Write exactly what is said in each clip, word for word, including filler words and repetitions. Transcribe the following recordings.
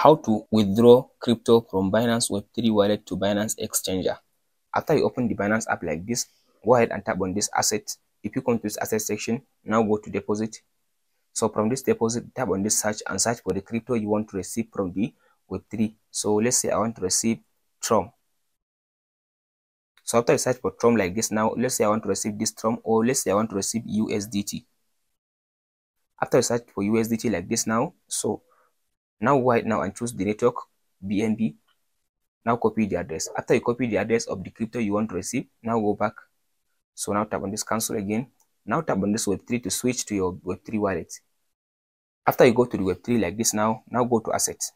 How to withdraw crypto from Binance web three wallet to Binance exchanger. After you open the Binance app like this, go ahead and tap on this asset. If you come to this asset section, now go to deposit. So from this deposit, tap on this search and search for the crypto you want to receive from the web three. So let's say I want to receive TRON. So after you search for TRON like this, now let's say I want to receive this TRON, or let's say I want to receive U S D T. After you search for U S D T like this now, so now go ahead now and choose the network B N B. Now copy the address. After you copy the address of the crypto you want to receive, now go back. So now tap on this cancel again. Now tap on this web three to switch to your web three wallet. After you go to the web three like this now, now go to assets.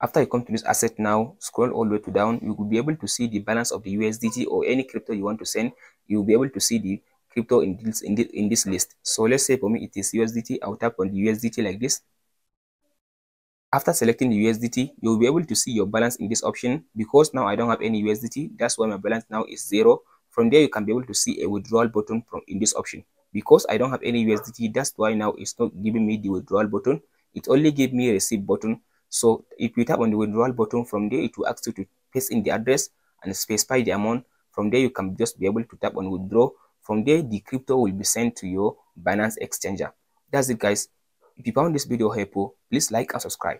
After you come to this asset now, scroll all the way to down. You will be able to see the balance of the U S D T or any crypto you want to send. You will be able to see the crypto in this, in this, in this list. So let's say for me it is U S D T. I'll tap on the U S D T like this. After selecting the U S D T, you'll be able to see your balance in this option. Because now I don't have any U S D T, that's why my balance now is zero. From there, you can be able to see a withdrawal button from in this option. Because I don't have any U S D T, that's why now it's not giving me the withdrawal button. It only gave me a receive button. So if you tap on the withdrawal button, from there, it will ask you to paste in the address and specify the amount. From there, you can just be able to tap on withdraw. From there, the crypto will be sent to your Binance exchanger. That's it, guys. If you found this video helpful, please like and subscribe.